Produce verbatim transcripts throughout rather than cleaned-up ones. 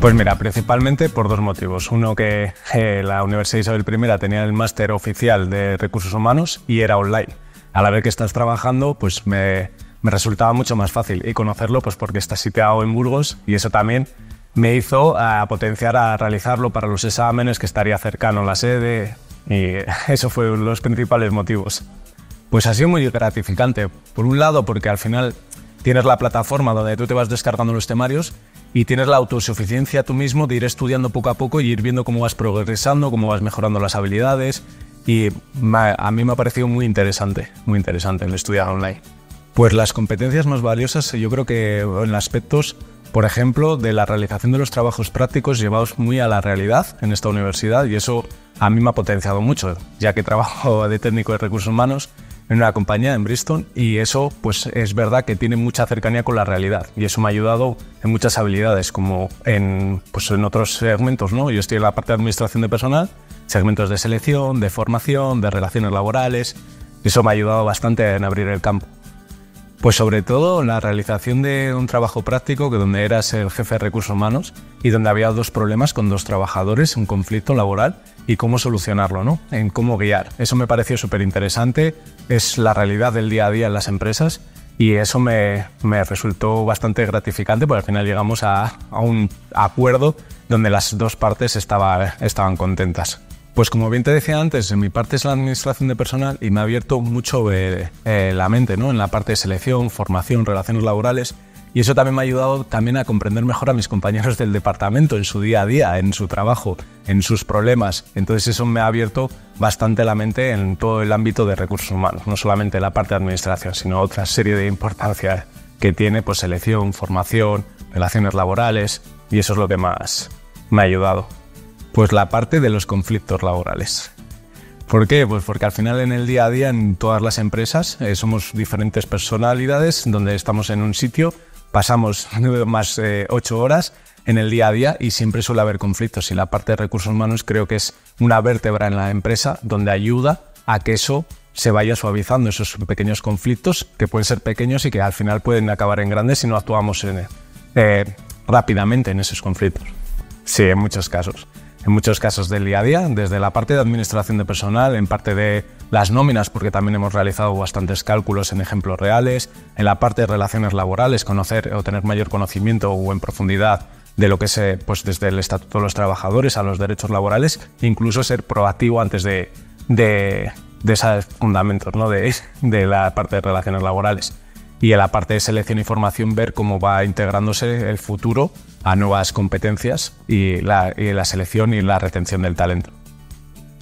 Pues mira, principalmente por dos motivos. Uno, que eh, la Universidad Isabel Primera tenía el máster oficial de Recursos Humanos y era online. A la vez que estás trabajando, pues me, me resultaba mucho más fácil. Y conocerlo, pues porque está situado en Burgos, y eso también me hizo a potenciar a realizarlo para los exámenes, que estaría cercano a la sede, y eso fue los principales motivos. Pues ha sido muy gratificante. Por un lado, porque al final tienes la plataforma donde tú te vas descargando los temarios y tienes la autosuficiencia tú mismo de ir estudiando poco a poco y ir viendo cómo vas progresando, cómo vas mejorando las habilidades, y a mí me ha parecido muy interesante, muy interesante el estudiar online. Pues las competencias más valiosas, yo creo que en aspectos, por ejemplo, de la realización de los trabajos prácticos llevados muy a la realidad en esta universidad, y eso a mí me ha potenciado mucho, ya que trabajo de técnico de recursos humanos en una compañía en Bristol, y eso pues es verdad que tiene mucha cercanía con la realidad, y eso me ha ayudado en muchas habilidades, como en, pues, en otros segmentos, ¿no? Yo estoy en la parte de administración de personal, segmentos de selección, de formación, de relaciones laborales, y eso me ha ayudado bastante en abrir el campo. Pues sobre todo la realización de un trabajo práctico, que donde eras el jefe de recursos humanos y donde había dos problemas con dos trabajadores, un conflicto laboral, y cómo solucionarlo, ¿no? En cómo guiar. Eso me pareció súper interesante, es la realidad del día a día en las empresas, y eso me, me resultó bastante gratificante, porque al final llegamos a, a un acuerdo donde las dos partes estaba, estaban contentas. Pues como bien te decía antes, en mi parte es la administración de personal y me ha abierto mucho eh, eh, la mente, ¿no? En la parte de selección, formación, relaciones laborales, y eso también me ha ayudado también a comprender mejor a mis compañeros del departamento en su día a día, en su trabajo, en sus problemas. Entonces eso me ha abierto bastante la mente en todo el ámbito de recursos humanos, no solamente la parte de administración, sino otra serie de importancia que tiene, pues selección, formación, relaciones laborales, y eso es lo que más me ha ayudado. Pues la parte de los conflictos laborales. ¿Por qué? Pues porque al final en el día a día en todas las empresas eh, somos diferentes personalidades, donde estamos en un sitio, pasamos más eh, ocho horas en el día a día y siempre suele haber conflictos, y la parte de recursos humanos creo que es una vértebra en la empresa donde ayuda a que eso se vaya suavizando, esos pequeños conflictos que pueden ser pequeños y que al final pueden acabar en grandes si no actuamos en, eh, rápidamente en esos conflictos. Sí, en muchos casos. En muchos casos del día a día, desde la parte de administración de personal, en parte de las nóminas, porque también hemos realizado bastantes cálculos en ejemplos reales, en la parte de relaciones laborales, conocer o tener mayor conocimiento o en profundidad de lo que es, pues, desde el Estatuto de los Trabajadores a los derechos laborales, incluso ser proactivo antes de, de, de esos fundamentos, ¿no? de, de la parte de relaciones laborales. Y en la parte de selección y formación, ver cómo va integrándose el futuro a nuevas competencias y la, y la selección y la retención del talento.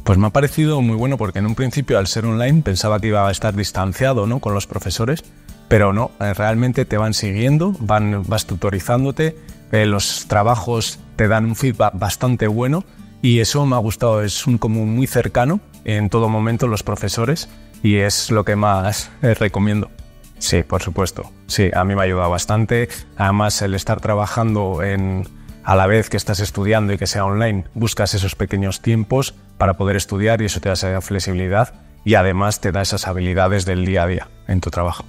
Pues me ha parecido muy bueno, porque en un principio, al ser online, pensaba que iba a estar distanciado, ¿no? Con los profesores, pero no, realmente te van siguiendo, van, vas tutorizándote, eh, los trabajos te dan un feedback bastante bueno, y eso me ha gustado, es un común muy cercano en todo momento los profesores, y es lo que más eh, recomiendo. Sí, por supuesto. Sí, a mí me ha ayudado bastante. Además, el estar trabajando en, a la vez que estás estudiando y que sea online, buscas esos pequeños tiempos para poder estudiar, y eso te da esa flexibilidad y además te da esas habilidades del día a día en tu trabajo.